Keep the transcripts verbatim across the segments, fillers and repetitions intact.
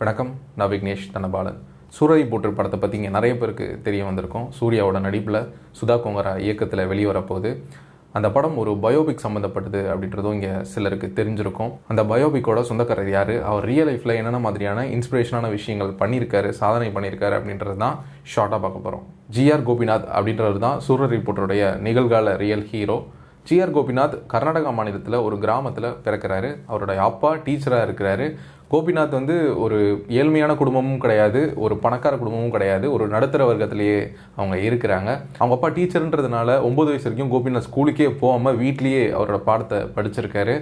வணக்கம், நான் விக்னேஷ் தனபாலன். சூரரை போற்று படத்தை பற்றி இங்கே நிறைய பேருக்கு தெரிய வந்திருக்கோம். சூர்யாவோட நடிப்பில் சுதா கொங்கரா இயக்கத்தில் வெளிவரப்போகுது. அந்த படம் ஒரு பயோபிக் சம்மந்தப்பட்டது அப்படின்றதும் இங்கே சிலருக்கு தெரிஞ்சிருக்கும். அந்த பயோபிக்கோட சொந்தக்காரர் யார், அவர் ரியல் லைஃப்பில் என்னென்ன மாதிரியான இன்ஸ்பிரேஷனான விஷயங்கள் பண்ணியிருக்காரு, சாதனை பண்ணியிருக்காரு அப்படின்றது தான் ஷார்ட்டாக பார்க்க போகிறோம். ஜிஆர் கோபிநாத் அப்படின்றவர் தான் சூரரை போற்றருடைய நிகழ்கால real hero. GR Gopinath Karnataka மாநிலத்தில் ஒரு கிராமத்தில் பிறக்கிறாரு. அவருடைய அப்பா டீச்சராக இருக்கிறாரு. கோபிநாத் வந்து ஒரு ஏழ்மையான குடும்பமும் கிடையாது, ஒரு பணக்கார குடும்பமும் கிடையாது, ஒரு நடுத்தர வர்க்கத்திலேயே அவங்க இருக்கிறாங்க. அவங்க அப்பா டீச்சர்ன்றதுனால ஒம்பது வயசு வரைக்கும் கோபிநாத் ஸ்கூலுக்கே போகாமல் வீட்லேயே அவரோட பாடத்தை படிச்சிருக்காரு.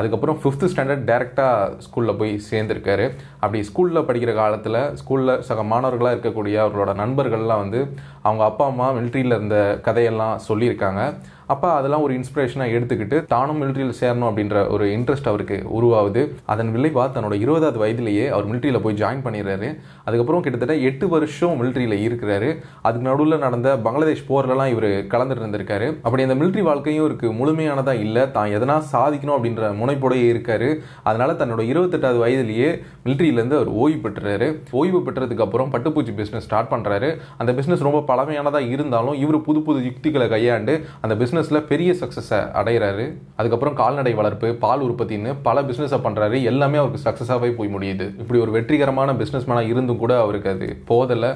அதுக்கப்புறம் ஃபிஃப்த்து ஸ்டாண்டர்ட் டேரெக்டாக ஸ்கூலில் போய் சேர்ந்துருக்காரு. அப்படி ஸ்கூலில் படிக்கிற காலத்தில் ஸ்கூலில் சக மாணவர்களாக இருக்கக்கூடிய அவர்களோட நண்பர்கள்லாம் வந்து அவங்க அப்பா அம்மா மிலிட்ரியில் இருந்த கதையெல்லாம் சொல்லியிருக்காங்க. அப்போ அதெல்லாம் ஒரு இன்ஸ்பிரேஷனாக எடுத்துக்கிட்டு தானும் மிலிட்ரியில் சேரணும் அப்படின்ற ஒரு இன்ட்ரெஸ்ட் அவருக்கு உருவாகுது. அதன் விளைவாக தன்னோட இருபதாவது வயதிலேயே அவர் மிலிட்ரியில் போய் ஜாயின் பண்ணிடுறாரு. அதுக்கப்புறம் கிட்டத்தட்ட எட்டு வருஷம் மிலிட்ரியில் இருக்கிறாரு. அதுக்கு நடுவில் நடந்த பங்களாதேஷ் போர்லலாம் இவர் கலந்துட்டு இருந்திருக்காரு. அப்படி அந்த மிலிட்ரி வாழ்க்கையும் இருக்கு முழுமையானதாக இல்லை, தான் எதனா சாதிக்கணும் அப்படின்ற முனைப்போடையே இருக்காரு. அதனால தன்னோட இருபத்தெட்டாவது வயதிலேயே மிலிட்ரியிலேருந்து அவர் ஓய்வு பெற்றுறாரு. ஓய்வு பெற்றதுக்கு அப்புறம் பட்டுப்பூச்சி பிஸ்னஸ் ஸ்டார்ட் பண்ணுறாரு. அந்த பிஸ்னஸ் ரொம்ப பழமையானதாக இருந்தாலும் இவர் புது புது யுக்திகளை கையாண்டு அந்த பிஸ்னஸ் பிஸ்னஸில் பெரிய சக்ஸஸை அடைகிறாரு. அதுக்கப்புறம் கால்நடை வளர்ப்பு, பால் உற்பத்தின்னு பல பிஸ்னஸை பண்ணுறாரு. எல்லாமே அவருக்கு சக்ஸஸாகவே போய் முடியுது. இப்படி ஒரு வெற்றிகரமான பிஸ்னஸ் மேனாக இருந்தும் கூட அவருக்கு அது போதலை.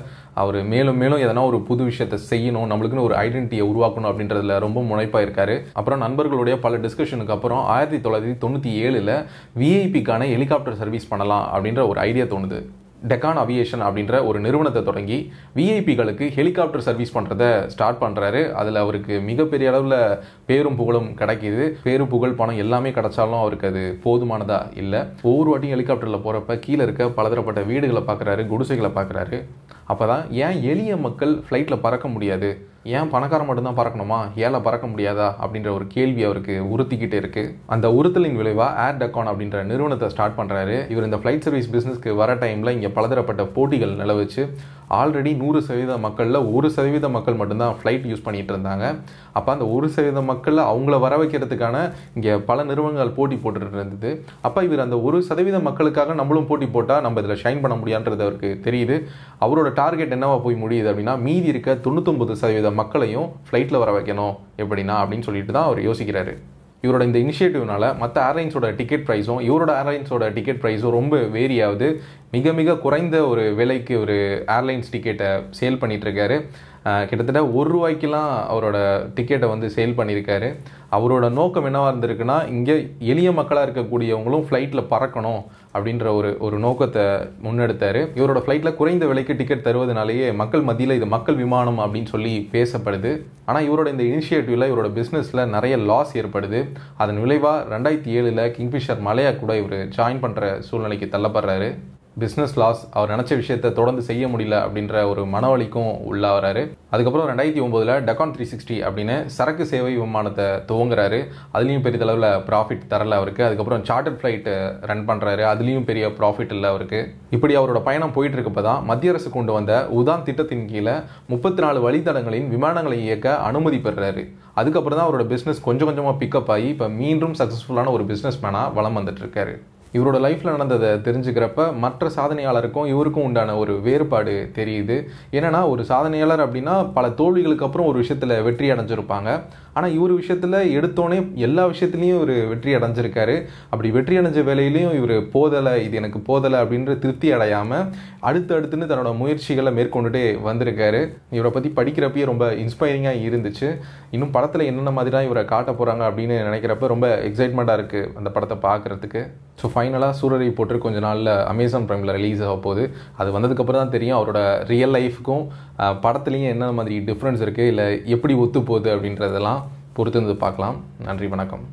அவர் மேலும் மேலும் எதனா ஒரு புது விஷயத்தை செய்யணும், நம்மளுக்குன்னு ஒரு ஐடென்டிட்டியை உருவாக்கணும் அப்படின்றதுல ரொம்ப முனைப்பாக இருக்காரு. அப்புறம் நண்பர்களுடைய பல டிஸ்கஷனுக்கு அப்புறம் ஆயிரத்தி தொள்ளாயிரத்தி தொண்ணூற்றி ஏழில் விஐபிக்கான ஹெலிகாப்டர் சர்வீஸ் பண்ணலாம் அப்படின்ற ஒரு ஐடியா தோணுது. டெக்கான் அவியேஷன் அப்படின்ற ஒரு நிறுவனத்தை தொடங்கி விஐபிகளுக்கு ஹெலிகாப்டர் சர்வீஸ் பண்ணுறத ஸ்டார்ட் பண்ணுறாரு. அதில் அவருக்கு மிகப்பெரிய அளவில் பேரும் புகழும் கிடைக்கிது. பேரும் புகழ் பணம் எல்லாமே கிடைச்சாலும் அவருக்கு அது போதுமானதாக இல்லை. ஒவ்வொரு வாட்டியும் ஹெலிகாப்டரில் போகிறப்ப கீழே இருக்க பலதரப்பட்ட வீடுகளை பார்க்குறாரு, குடிசைகளை பார்க்குறாரு. அப்போ தான் ஏன் எளிய மக்கள் ஃப்ளைட்டில் பறக்க முடியாது, ஏன் பணக்காரன் மட்டும்தான் பறக்கணுமா, ஏழை பறக்க முடியாதா அப்படின்ற ஒரு கேள்வி அவருக்கு உறுத்திக்கிட்டே இருக்குது. அந்த உறுத்தலின் விளைவாக ஏர் டெக்கான் அப்படின்ற நிறுவனத்தை ஸ்டார்ட் பண்ணுறாரு. இவர் இந்த ஃப்ளைட் சர்வீஸ் பிஸ்னஸ்க்கு வர டைமில் இங்கே பலதரப்பட்ட போட்டிகள் நிலவுச்சு. ஆல்ரெடி நூறு சதவீத மக்களில் ஒரு சதவீத மக்கள் மட்டும்தான் ஃப்ளைட் யூஸ் பண்ணிகிட்டு இருந்தாங்க. அப்போ அந்த ஒரு சதவீத மக்களில் அவங்கள வர வைக்கிறதுக்கான இங்கே பல நிறுவனங்கள் போட்டி போட்டுட்டு இருந்தது. அப்போ இவர் அந்த ஒரு சதவீத மக்களுக்காக நம்மளும் போட்டி போட்டால் நம்ம இதில் ஷைன் பண்ண முடியான்றது அவருக்கு தெரியுது. அவரோட டார்கெட் என்னவா போய் முடியுது அப்படின்னா, மீதி இருக்க தொண்ணூத்தொம்பது சதவீத மக்களையும் ஃப்ளைட்டில் வர வைக்கணும் எப்படின்னா அப்படின்னு சொல்லிட்டு தான் அவர் யோசிக்கிறாரு. இவரோட இந்த இனிஷியேட்டிவ்னால மற்ற ஏர்லைன்ஸோட டிக்கெட் ப்ரைஸும் இவரோட ஏர்லைன்ஸோட டிக்கெட் ப்ரைஸும் ரொம்ப வேரி ஆகுது. மிக மிக குறைந்த ஒரு விலைக்கு ஒரு ஏர்லைன்ஸ் டிக்கெட்டை சேல் பண்ணிகிட்ருக்காரு. கிட்டத்தட்ட ஒரு ரூபாய்க்கெலாம் அவரோட டிக்கெட்டை வந்து சேல் பண்ணியிருக்காரு. அவரோட நோக்கம் என்னவாக இருந்திருக்குன்னா, இங்கே எளிய மக்களாக இருக்கக்கூடியவங்களும் ஃப்ளைட்டில் பறக்கணும் அப்படின்ற ஒரு ஒரு நோக்கத்தை முன்னெடுத்தார். இவரோட ஃப்ளைட்டில் குறைந்த விலைக்கு டிக்கெட் தருவதனாலேயே மக்கள் மத்தியில் இது மக்கள் விமானம் அப்படின்னு சொல்லி பேசப்படுது. ஆனால் இவரோட இந்த இனிஷியேட்டிவில் இவரோட பிஸ்னஸில் நிறைய லாஸ் ஏற்படுது. அதன் விளைவாக ரெண்டாயிரத்தி ஏழில் கிங்ஃபிஷர் மலையா கூட இவர் ஜாயின் பண்ணுற சூழ்நிலைக்கு தள்ளப்படுறாரு. பிஸ்னஸ் லாஸ், அவர் நினச்ச விஷயத்தை தொடர்ந்து செய்ய முடியல அப்படின்ற ஒரு மனவலிக்கும் உள்ளாகிறாரு. அதுக்கப்புறம் ரெண்டாயிரத்தி ஒம்போதில் டெக்கான் த்ரீ சிக்ஸ்டி அப்படின்னு சரக்கு சேவை விமானத்தை துவங்குறாரு. அதுலேயும் பெரியளவில் ப்ராஃபிட் தரல அவருக்கு. அதுக்கப்புறம் சார்ட்டர் ஃப்ளைட்டு ரன் பண்ணுறாரு. அதுலேயும் பெரிய ப்ராஃபிட் இல்லை அவருக்கு. இப்படி அவரோட பயணம் போயிட்டு இருக்கப்போ தான் மத்திய அரசு கொண்டு வந்த உதான் திட்டத்தின் கீழே முப்பத்தி நாலு வழித்தடங்களின் விமானங்களை இயக்க அனுமதி பெறுறாரு. அதுக்கப்புறம் தான் அவரோட பிஸ்னஸ் கொஞ்சம் கொஞ்சமாக பிக்கப் ஆகி இப்போ மீண்டும் சக்ஸஸ்ஃபுல்லான ஒரு பிஸ்னஸ் மேனாக வளம் வந்துட்டு இருக்காரு. இவரோட லைஃப்பில் நடந்ததை தெரிஞ்சுக்கிறப்ப மற்ற சாதனையாளருக்கும் இவருக்கும் உண்டான ஒரு வேறுபாடு தெரியுது. என்னென்னா, ஒரு சாதனையாளர் அப்படின்னா பல தோல்விகளுக்கு அப்புறம் ஒரு விஷயத்தில் வெற்றி அடைஞ்சிருப்பாங்க. ஆனால் இவர் விஷயத்தில் எடுத்தோடனே எல்லா விஷயத்துலேயும் இவர் வெற்றி அடைஞ்சிருக்காரு. அப்படி வெற்றி அடைஞ்ச வேலையிலையும் இவர் போதலை, இது எனக்கு போதலை அப்படின்ற திருப்தி அடையாமல் அடுத்து அடுத்துன்னு தன்னோட முயற்சிகளை மேற்கொண்டுட்டே வந்திருக்காரு. இவரை பற்றி படிக்கிறப்பயே ரொம்ப இன்ஸ்பைரிங்காக இருந்துச்சு. இன்னும் படத்தில் என்னென்ன மாதிரி தான் இவரை காட்ட போகிறாங்க அப்படின்னு நினைக்கிறப்ப ரொம்ப எக்ஸைட்மெண்ட்டாக இருக்குது அந்த படத்தை பார்க்குறதுக்கு. ஸோ ஃபைனலாக சூரரை போற்று கொஞ்ச நாளில் அமேசான் ப்ரைமில் ரிலீஸ் ஆக போகுது. அது வந்ததுக்கப்புறம் தான் தெரியும் அவரோட ரியல் லைஃப்க்கும் படத்துலேயும் என்ன மாதிரி டிஃப்ரென்ஸ் இருக்குது, இல்லை எப்படி ஒத்து போகுது அப்படின்றதெல்லாம் பொறுத்து வந்து பார்க்கலாம். நன்றி, வணக்கம்.